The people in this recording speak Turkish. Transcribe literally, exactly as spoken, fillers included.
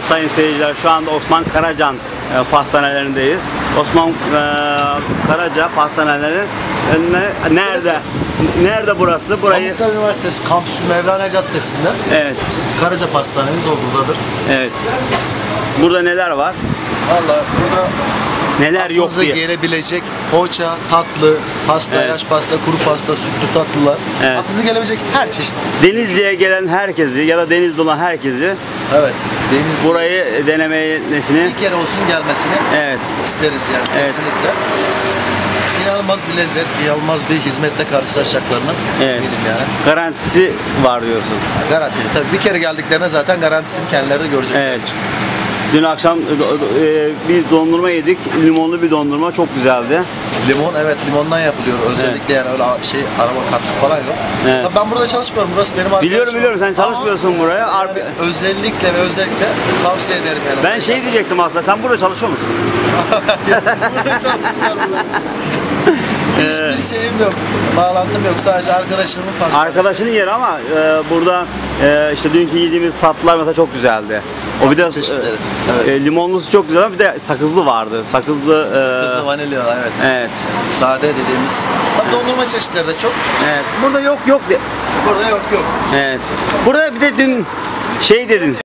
Sayın seyirciler, şu anda Osman Karaca Pastanelerindeyiz. Osman Karaca Pastaneleri nerede? Nerede burası? Burayı... Ankara Üniversitesi kampüsü Mevlana Caddesi'nde. Evet. Karaca Pastanemiz okuldadır. Evet. Burada neler var? Valla burada neler yok diye gelebilecek poğaça, tatlı, pasta, evet. Yaş pasta, kuru pasta, sütlü tatlılar. Evet. Aklınıza gelebilecek her çeşit. Denizli'ye gelen herkesi ya da Denizli olan herkesi, evet, Denizli burayı denemesini, bir kere olsun gelmesini, evet, isteriz yani, evet, kesinlikle. İnanılmaz bir lezzet, inanılmaz bir hizmetle karşılaşacaklarını, evet, yani. Garantisi var diyorsun. Garanti. Tabii bir kere geldiklerine zaten garantisini kendileri de görecekler. Evet. Dün akşam e, bir dondurma yedik. Limonlu bir dondurma. Çok güzeldi. Limon, evet. Limondan yapılıyor. Özellikle, evet, yani öyle şey, araba katkı falan yok. Evet. Tabii ben burada çalışmıyorum. Burası benim arkadaşım. Biliyorum biliyorum. Sen çalışmıyorsun ama buraya. Yani özellikle ve özellikle tavsiye ederim. Yani ben şey kadar diyecektim aslında. Sen burada çalışıyor musun? Burada çalışmıyorum. Hiçbir şeyim yok. Bağlantım yok. Sadece arkadaşımın pastanesi. Arkadaşının yeri ama e, burada e, işte dünkü yediğimiz tatlılar mesela çok güzeldi. O bir de e, e, limonlusu çok güzel, bir de sakızlı vardı. Sakızlı, sakızlı e, vanilya, evet. Evet. Sade dediğimiz. Tabii dondurma çeşitleri de çok. Evet. Burada yok yok. Burada yok yok. Evet. Burada bir de dün şey dedin.